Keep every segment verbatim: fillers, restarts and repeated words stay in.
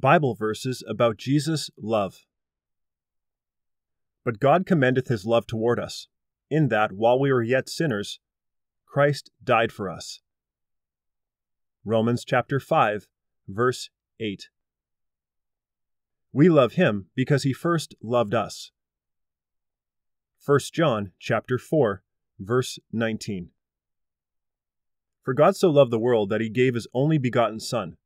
Bible verses about Jesus' love. But God commendeth his love toward us, in that while we were yet sinners, Christ died for us. Romans chapter five, verse eight. We love him because he first loved us. First John chapter four, verse nineteen. For God so loved the world that he gave his only begotten Son,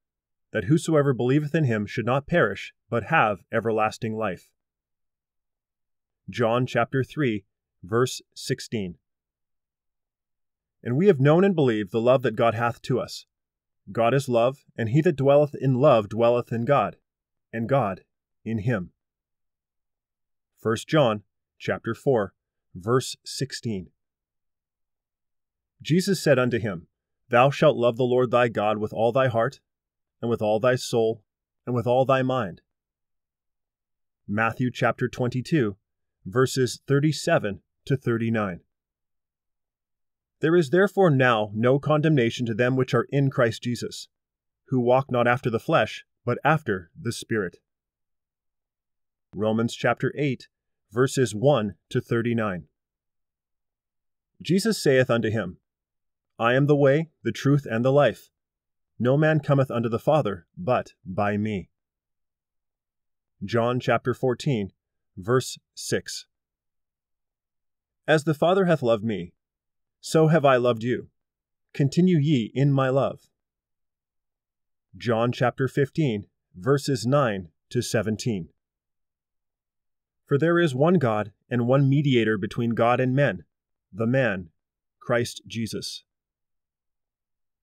that whosoever believeth in him should not perish, but have everlasting life. John chapter three, verse sixteen. And we have known and believed the love that God hath to us. God is love, and he that dwelleth in love dwelleth in God, and God in him. First John chapter four, verse sixteen. Jesus said unto him, Thou shalt love the Lord thy God with all thy heart, and with all thy soul, and with all thy mind. Matthew chapter twenty-two, verses thirty-seven to thirty-nine. There is therefore now no condemnation to them which are in Christ Jesus, who walk not after the flesh, but after the Spirit. Romans chapter eight, verses one to thirty-nine. Jesus saith unto him, I am the way, the truth, and the life. No man cometh unto the Father, but by me. John chapter fourteen, verse six. As the Father hath loved me, so have I loved you. Continue ye in my love. John chapter fifteen, verses nine to seventeen. For there is one God, and one mediator between God and men, the man, Christ Jesus.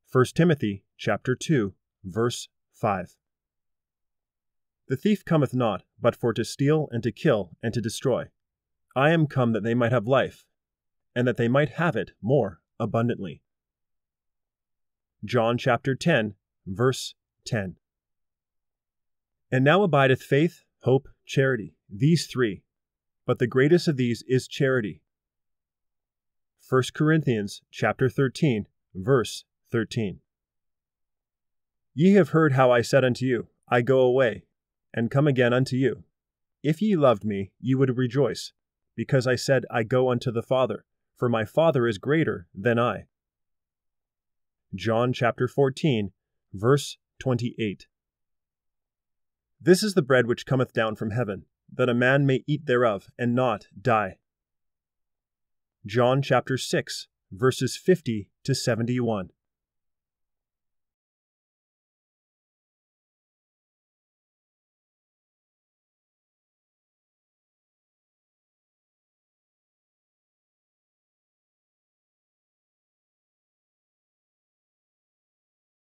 First Timothy chapter two, verse five. The thief cometh not, but for to steal, and to kill, and to destroy. I am come that they might have life, and that they might have it more abundantly. John chapter ten, verse ten. And now abideth faith, hope, charity, these three, but the greatest of these is charity. First Corinthians chapter thirteen, verse thirteen. Ye have heard how I said unto you, I go away, and come again unto you. If ye loved me, ye would rejoice, because I said, I go unto the Father, for my Father is greater than I. John chapter fourteen, verse twenty-eight. This is the bread which cometh down from heaven, that a man may eat thereof, and not die. John chapter six, verses fifty to seventy-one.